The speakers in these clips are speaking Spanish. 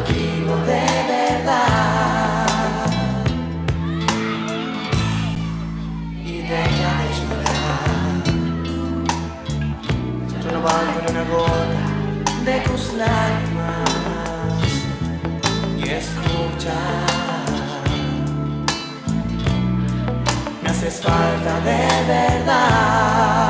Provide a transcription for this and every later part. motivo de verdad. Y deja de llorar. Yo no valgo ni una gota de tus lágrimas. Y escucha, me haces falta de verdad.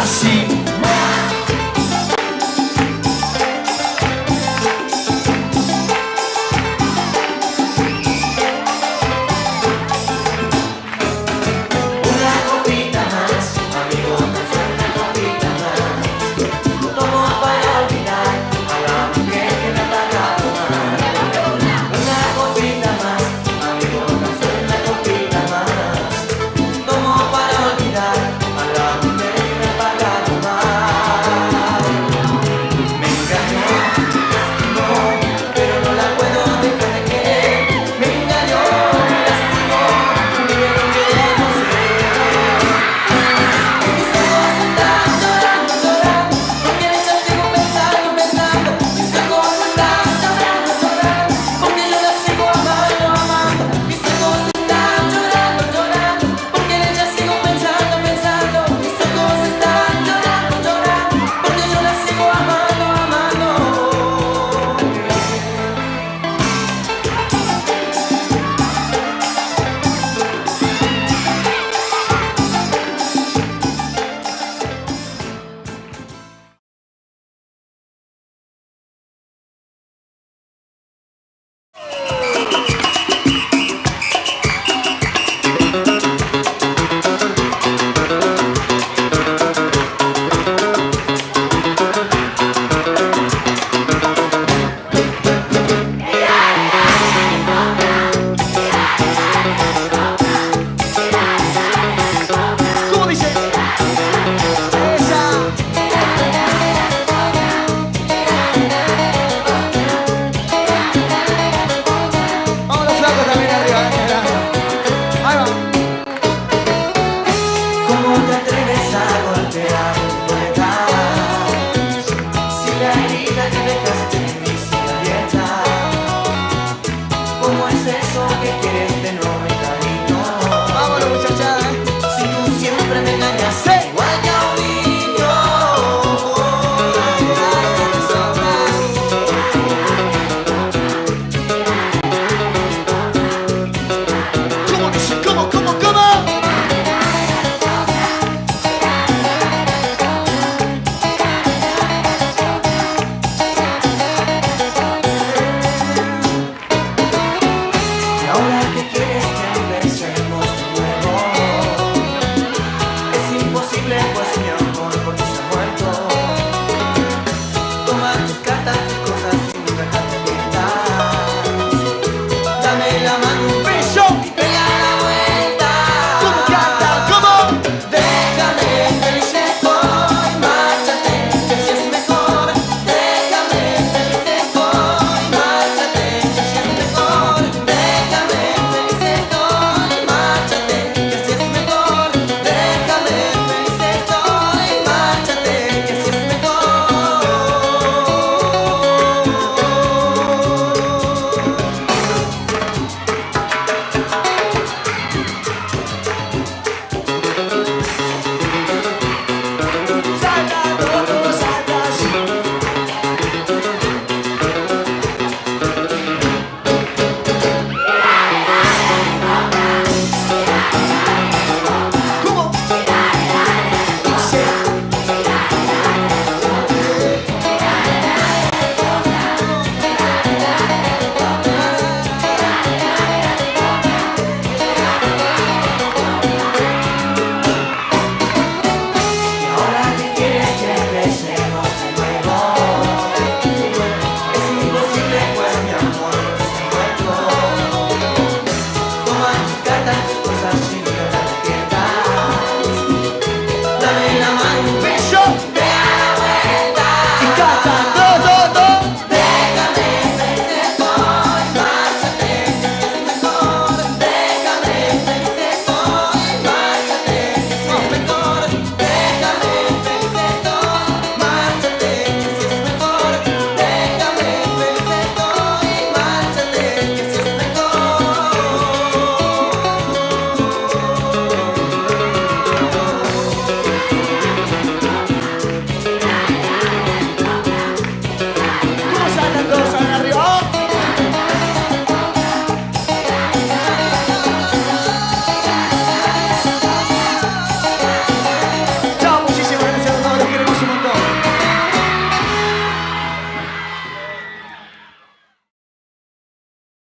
así.